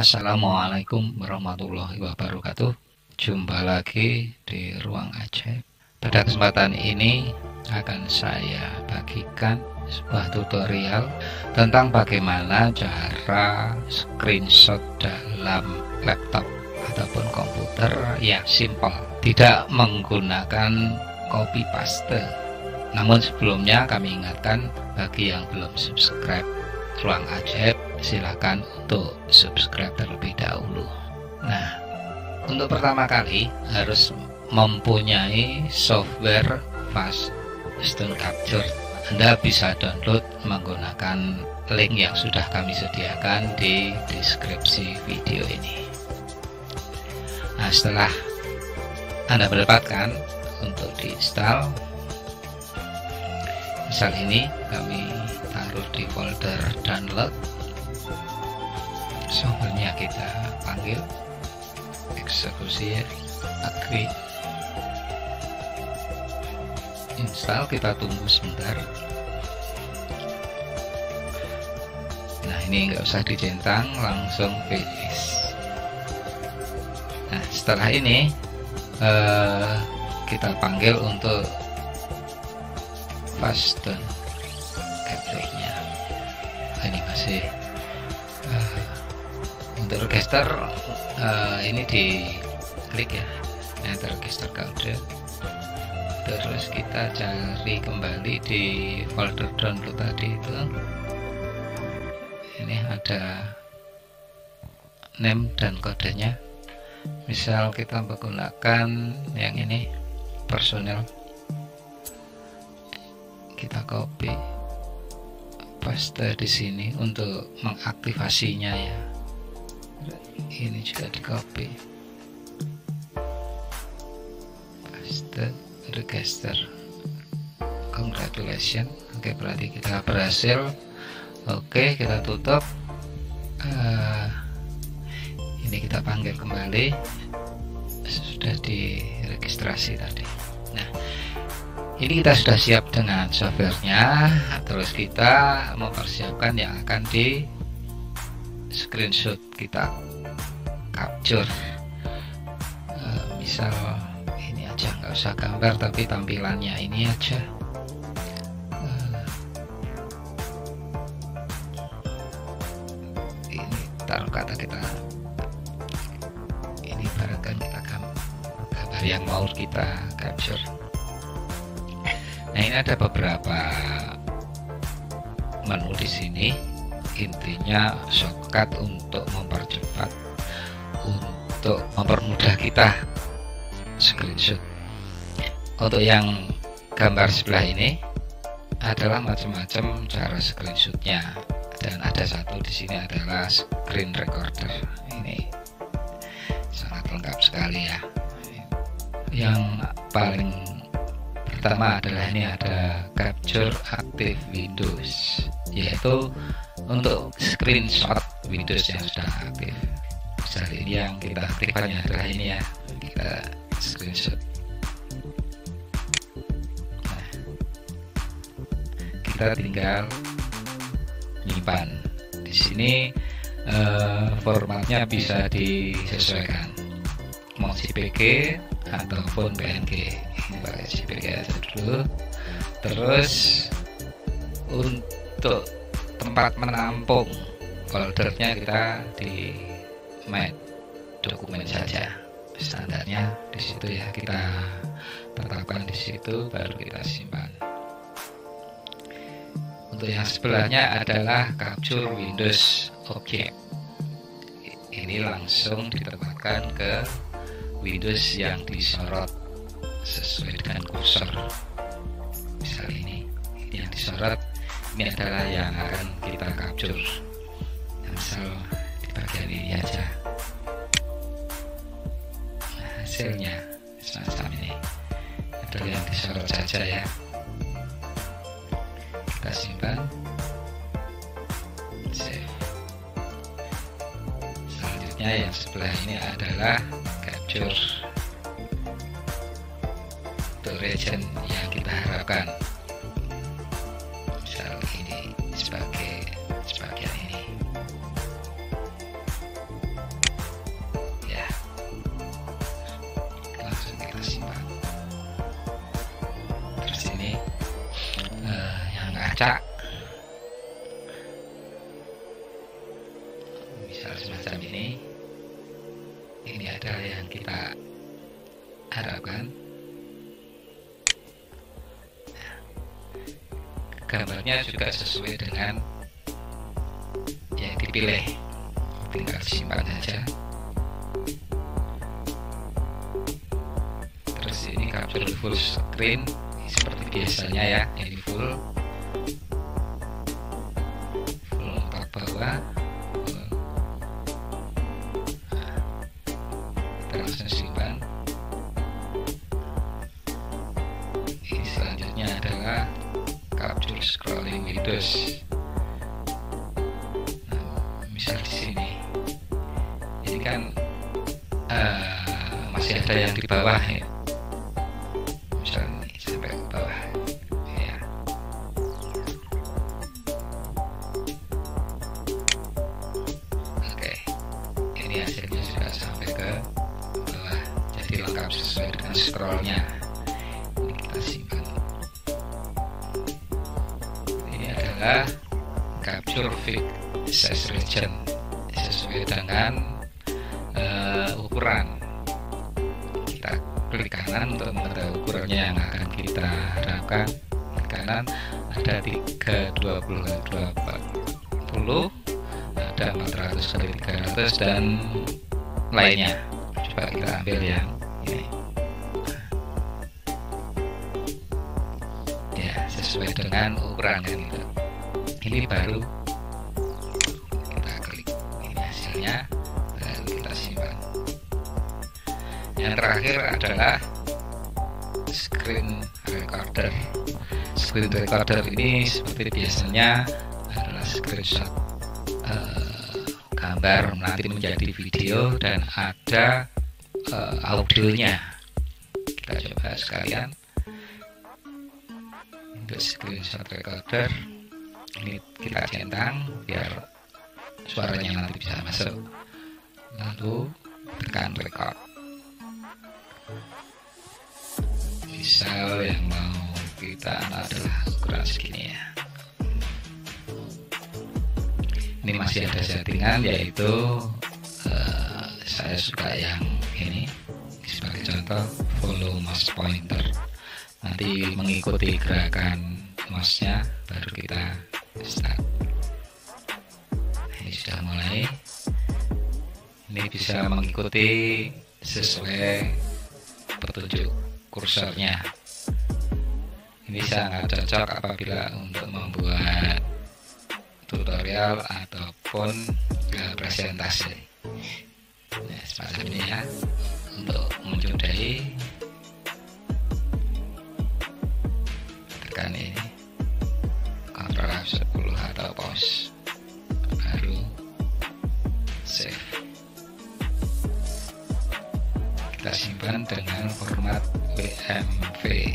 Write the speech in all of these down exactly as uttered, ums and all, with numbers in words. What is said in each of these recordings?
Assalamualaikum warahmatullahi wabarakatuh. Jumpa lagi di Ruang Ajaib. Pada kesempatan ini akan saya bagikan sebuah tutorial tentang bagaimana cara screenshot dalam laptop ataupun komputer yang simple, tidak menggunakan copy paste. Namun sebelumnya kami ingatkan bagi yang belum subscribe Ruang Ajaib, silakan untuk subscribe terlebih dahulu. Nah, untuk pertama kali harus mempunyai software FastStone Capture. Anda bisa download menggunakan link yang sudah kami sediakan di deskripsi video ini. Nah, setelah Anda mendapatkan untuk diinstal, misal ini kami taruh di folder download. Softwarenya kita panggil, eksekusi ya, agree, install, kita tunggu sebentar. Nah, ini nggak usah dicentang, langsung finish. Nah, setelah ini eh, kita panggil untuk FastStone Capture-nya. Ini masih eh, untuk register, uh, ini di klik ya, enter register kode. Terus kita cari kembali di folder download tadi itu. Ini ada name dan kodenya. Misal kita menggunakan yang ini, personal. Kita copy paste di sini untuk mengaktifasinya ya. Ini juga di copy paste register. Congratulations. Oke, berarti kita berhasil. Oke, kita tutup. Uh, ini kita panggil kembali, sudah diregistrasi tadi. Nah, ini kita sudah siap dengan softwarenya. Terus kita mempersiapkan yang akan di screenshot kita capture. E, misal ini aja, nggak usah gambar, tapi tampilannya ini aja. E, ini taruh kata kita, ini barangkali kita gambar yang mau kita capture. Nah, ini ada beberapa menu di sini. Intinya shortcut untuk mempercepat, untuk mempermudah kita screenshot. Untuk yang gambar sebelah ini adalah macam-macam cara screenshotnya, dan ada satu di sini adalah screen recorder. Ini sangat lengkap sekali ya. Yang paling pertama adalah ini, ada capture active Windows, yaitu untuk screenshot Windows yang sudah aktif. Misalnya ini yang kita aktifkannya adalah ini ya, kita screenshot. Nah, kita tinggal nyimpan di sini. Eh, formatnya bisa disesuaikan, mau C P G ataupun P N G. Ini pakai C P G aja dulu. Terus untuk tempat menampung foldernya kita di My Dokumen saja, standarnya di situ ya, kita tetapkan di situ, baru kita simpan. Untuk yang sebelahnya adalah Capture Windows Object. Ini langsung ditempatkan ke Windows yang disorot sesuai dengan kursor. Misal ini, ini yang disorot. Ini adalah yang akan kita capture. Misal di bagian ini aja. Nah, hasilnya semacam ini. Adalah yang disorot saja ya. Kita simpan. Save. Selanjutnya yang sebelah ini adalah capture the region yang kita harapkan. Ini sebagai sebagian ini. kaca. Misal semacam ini, ini adalah yang kita harapkan. Nah, gambarnya juga sesuai dengan yang dipilih, tinggal simpan saja. Terus ini capture full screen seperti biasanya ya, ini full full empat bawah full. Nah, kita langsung simpan. Ini selanjutnya adalah capture scrolling windows. Nah, misal di sini ini kan uh, masih ada yang di bawah ya, sesuai dengan scrollnya. Ini kita simpan. Ini adalah capture fit size region sesuai dengan uh, ukuran. Kita klik kanan untuk mengetahui ukurannya yang akan kita harapkan. Klik kanan ada tiga ratus dua puluh, ada empat ratus, tiga ratus dan lainnya. Coba kita ambil yang ya sesuai dengan ukuran yang itu. Ini baru kita klik, ini hasilnya baru kita simpan. Yang terakhir adalah screen recorder. Screen recorder ini seperti biasanya adalah screenshot uh, gambar nanti menjadi video dan ada audionya. Kita coba sekalian untuk screenshot recorder ini, kita centang biar suaranya nanti bisa masuk, lalu tekan record. Misal yang mau kita adalah ukuran segini ya. Ini masih ada settingan, yaitu uh, saya suka yang ini sebagai contoh, follow mouse pointer, nanti mengikuti gerakan mouse nya baru kita start. Ini sudah mulai, ini bisa mengikuti sesuai petunjuk kursornya. Ini sangat cocok apabila untuk membuat tutorial ataupun presentasi. Nah, semacam ini ya, untuk menjudai tekan ini Ctrl F sepuluh atau pause, baru save. Kita simpan dengan format W M V.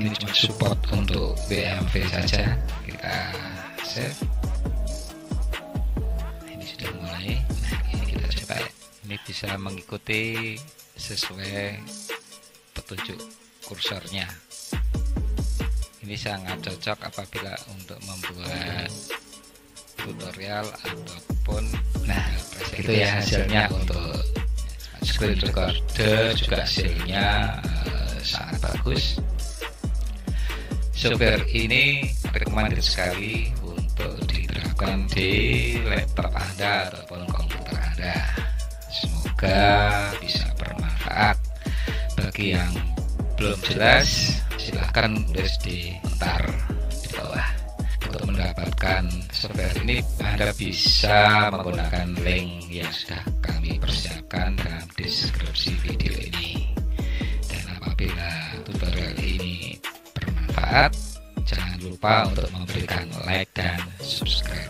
Ini cuma support untuk W M V saja. Kita save. Ini sudah mulai. Nah, ini kita coba ya. Ini bisa mengikuti sesuai petunjuk kursornya. Ini sangat cocok apabila untuk membuat tutorial ataupun nah itu ya hasilnya untuk screen recorder. Juga hasilnya uh, sangat bagus. Software ini recommended sekali untuk diterapkan di laptop Anda ataupun komputer Anda. Semoga bisa bermanfaat. Bagi yang belum jelas, silahkan tulis di komentar di bawah. Untuk mendapatkan software ini, Anda bisa menggunakan link yang sudah kami persiapkan dalam deskripsi video ini. Dan apabila tutorial ini bermanfaat, jangan lupa untuk memberikan like dan subscribe.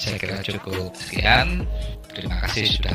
Saya kira cukup sekian. Terima kasih sudah